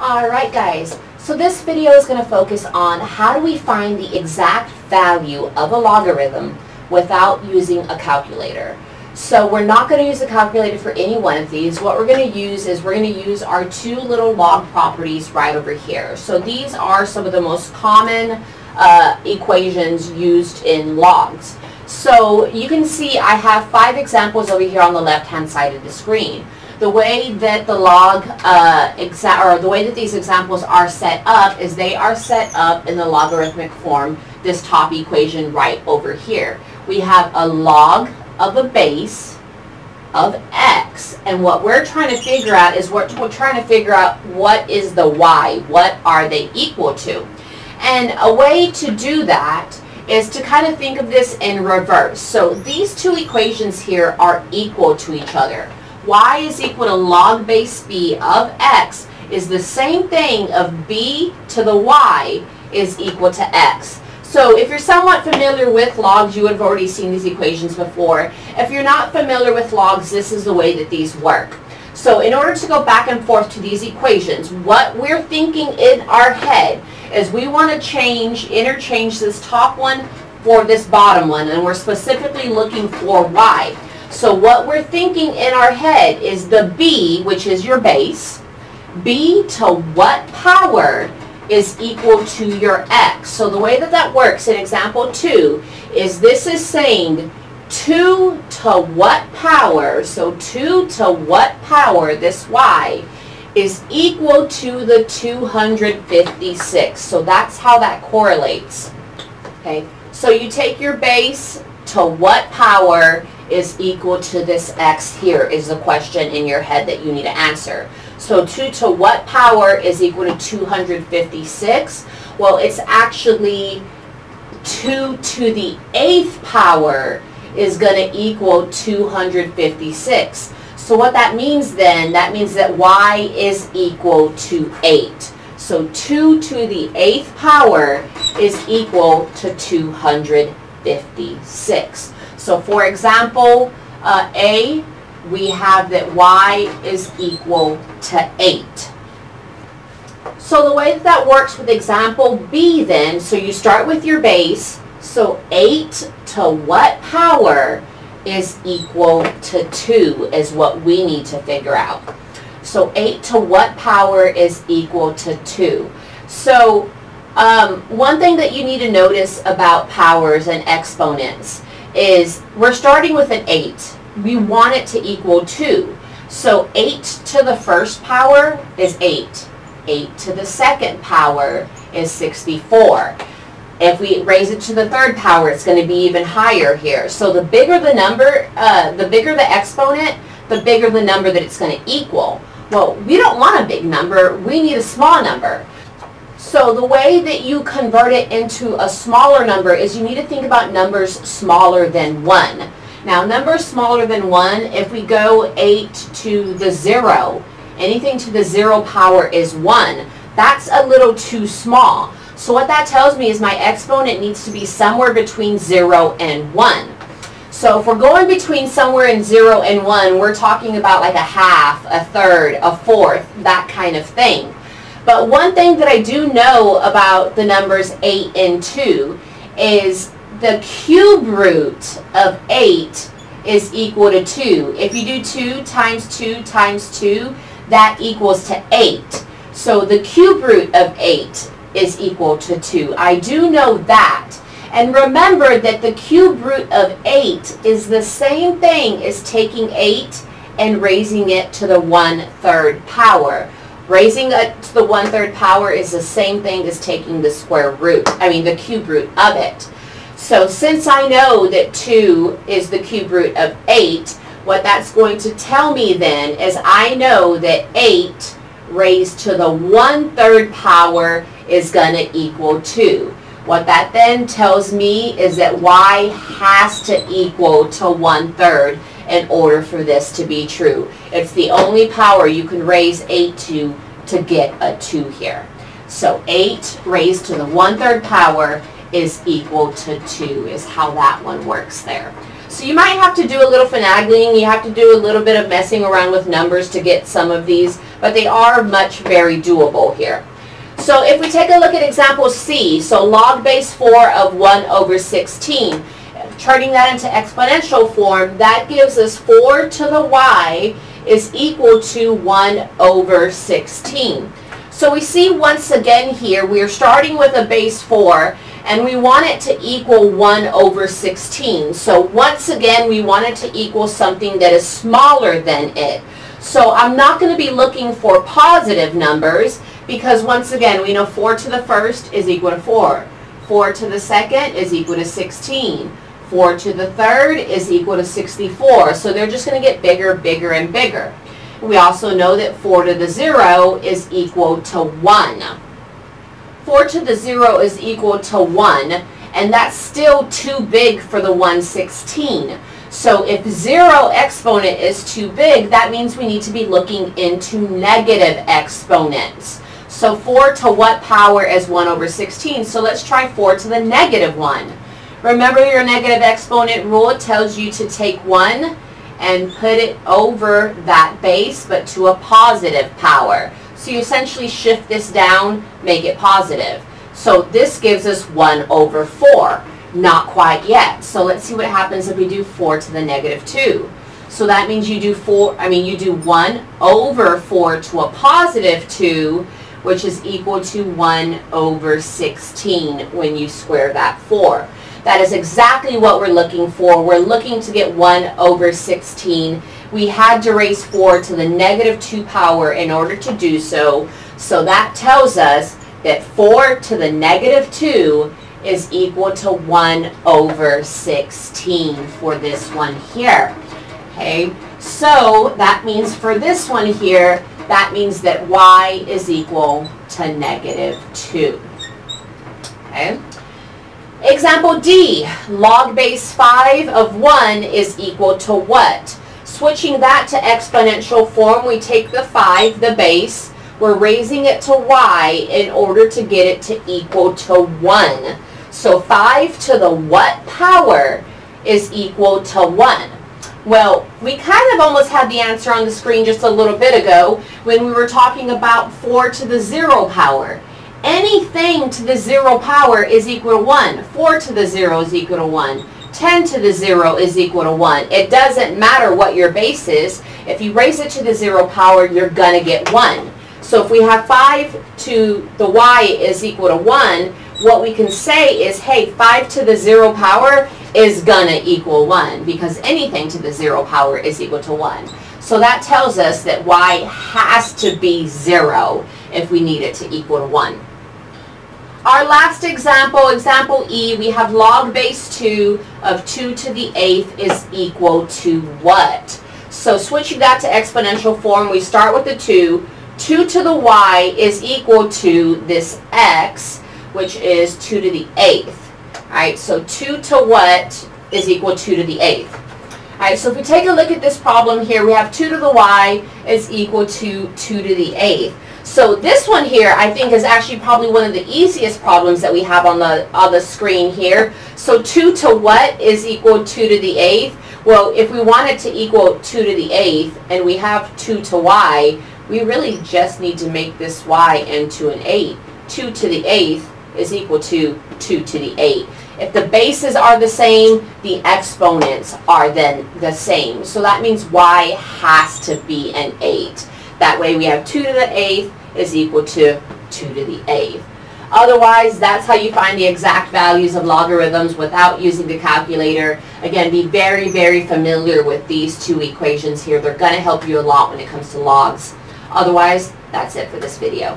Alright guys, so this video is going to focus on how do we find the exact value of a logarithm without using a calculator. So we're not going to use a calculator for any one of these. What we're going to use is we're going to use our two little log properties right over here. So these are some of the most common equations used in logs. So you can see I have 5 examples over here on the left-hand side of the screen. The way that the log, these examples are set up is they are set up in the logarithmic form, this top equation right over here. We have a log of a base of x, and what we're trying to figure out is what is the y, what are they equal to? And a way to do that is to kind of think of this in reverse. So these two equations here are equal to each other. Y is equal to log base b of x is the same thing of b to the y is equal to x. So if you're somewhat familiar with logs, you would have already seen these equations before. If you're not familiar with logs, this is the way that these work. So in order to go back and forth to these equations, what we're thinking in our head is we want to interchange this top one for this bottom one, and we're specifically looking for y. So what we're thinking in our head is the b, which is your base, b to what power is equal to your x. So the way that that works in example 2 is this is saying 2 to what power, so 2 to what power this y is equal to the 256. So that's how that correlates. Okay, so you take your base to what power is equal to this x here is the question in your head that you need to answer. So 2 to what power is equal to 256? Well, it's actually 2 to the 8th power is going to equal 256. So what that means then, that means that y is equal to 8. So 2 to the 8th power is equal to 256. So for example, A, we have that y is equal to 8. So the way that that works with example B then, so you start with your base, so 8 to what power is equal to 2 is what we need to figure out. So 8 to what power is equal to 2. So one thing that you need to notice about powers and exponents is we're starting with an 8. We want it to equal 2. So 8 to the first power is 8. 8 to the second power is 64. If we raise it to the third power, it's going to be even higher here. So the bigger the number, the bigger the exponent, the bigger the number that it's going to equal. Well, we don't want a big number. We need a small number. So the way that you convert it into a smaller number is you need to think about numbers smaller than 1. Now, numbers smaller than 1, if we go 8 to the 0, anything to the 0 power is 1. That's a little too small. So what that tells me is my exponent needs to be somewhere between 0 and 1. So if we're going between somewhere in 0 and 1, we're talking about like a half, a third, a fourth, that kind of thing. But one thing that I do know about the numbers 8 and 2 is the cube root of 8 is equal to 2. If you do 2 times 2 times 2, that equals to 8. So the cube root of 8 is equal to 2. I do know that. And remember that the cube root of 8 is the same thing as taking 8 and raising it to the 1/3 power. Raising it to the 1/3 power is the same thing as taking the the cube root of it. So since I know that 2 is the cube root of 8, what that's going to tell me then is I know that 8 raised to the 1/3 power is going to equal 2. What that then tells me is that y has to equal to 1/3 in order for this to be true. It's the only power you can raise 8 to get a 2 here. So 8 raised to the 1/3 power is equal to 2 is how that one works there. So you might have to do a little finagling. You have to do a little bit of messing around with numbers to get some of these, but they are much very doable here. So if we take a look at example C, so log base 4 of 1 over 16, turning that into exponential form, that gives us 4 to the y is equal to 1 over 16. So we see once again here, we are starting with a base 4, and we want it to equal 1 over 16. So once again, we want it to equal something that is smaller than it. So I'm not going to be looking for positive numbers, because once again, we know 4 to the first is equal to 4. 4 to the second is equal to 16. 4 to the third is equal to 64. So they're just going to get bigger, bigger, and bigger. We also know that 4 to the 0 is equal to 1. 4 to the 0 is equal to 1, and that's still too big for the 1/16. So if 0 exponent is too big, that means we need to be looking into negative exponents. So 4 to what power is 1 over 16? So let's try 4 to the negative 1. Remember your negative exponent rule tells you to take 1 and put it over that base, but to a positive power. So you essentially shift this down, make it positive. So this gives us 1 over 4. Not quite yet. So let's see what happens if we do 4 to the negative 2. So that means you do 1 over 4 to a positive 2, which is equal to 1 over 16 when you square that 4. That is exactly what we're looking for. We're looking to get 1 over 16. We had to raise 4 to the negative 2 power in order to do so. So that tells us that 4 to the negative 2 is equal to 1 over 16 for this one here. Okay, so that means for this one here, that means that y is equal to negative 2. Okay. Example D, log base 5 of 1 is equal to what? Switching that to exponential form, we take the 5, the base, we're raising it to y in order to get it to equal to 1. So 5 to the what power is equal to 1? Well, we kind of almost had the answer on the screen just a little bit ago when we were talking about 4 to the 0 power. Anything to the 0 power is equal to 1. 4 to the 0 is equal to 1. 10 to the 0 is equal to 1. It doesn't matter what your base is. If you raise it to the 0 power, you're going to get 1. So if we have 5 to the y is equal to 1, what we can say is, hey, 5 to the 0 power is going to equal 1, because anything to the 0 power is equal to 1. So that tells us that y has to be 0 if we need it to equal to 1. Our last example, example E, we have log base 2 of 2 to the 8th is equal to what? So switching that to exponential form, we start with the 2. 2 to the y is equal to this x, which is 2 to the 8th. All right, so 2 to what is equal to 2 to the 8th. All right, so if we take a look at this problem here, we have 2 to the y is equal to 2 to the 8th. So this one here, I think, is actually probably one of the easiest problems that we have on the screen here. So 2 to what is equal to 2 to the 8th? Well, if we want it to equal 2 to the 8th, and we have 2 to y, we really just need to make this y into an 8. 2 to the 8th is equal to 2 to the 8. If the bases are the same, the exponents are then the same. So that means y has to be an 8. That way we have 2 to the 8th is equal to 2 to the 8th. Otherwise, that's how you find the exact values of logarithms without using the calculator. Again, be very, very familiar with these two equations here. They're going to help you a lot when it comes to logs. Otherwise, that's it for this video.